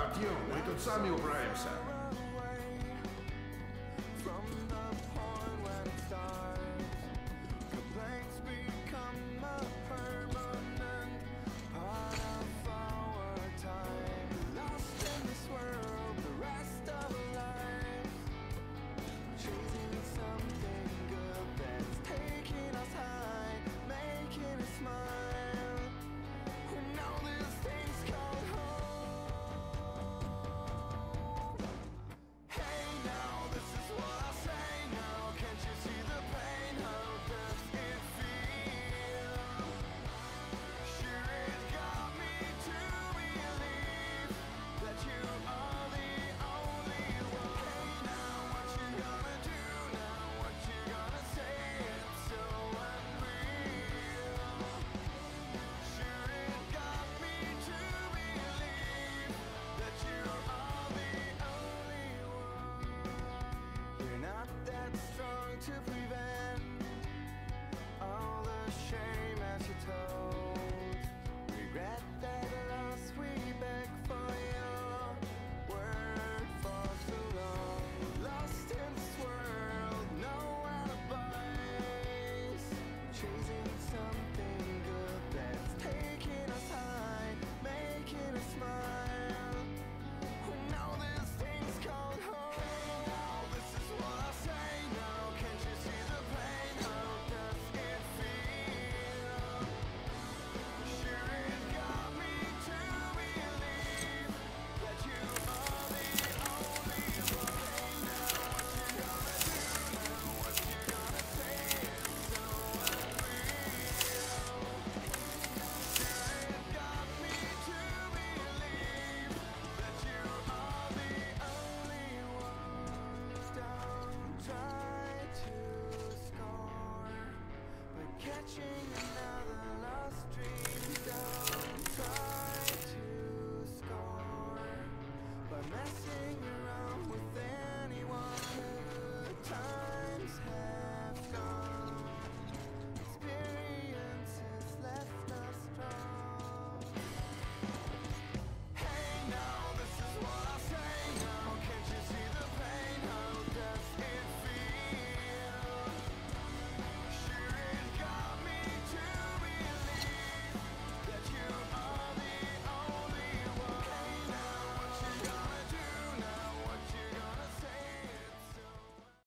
Артем, мы тут сами управимся. Catching another lost dream, don't try.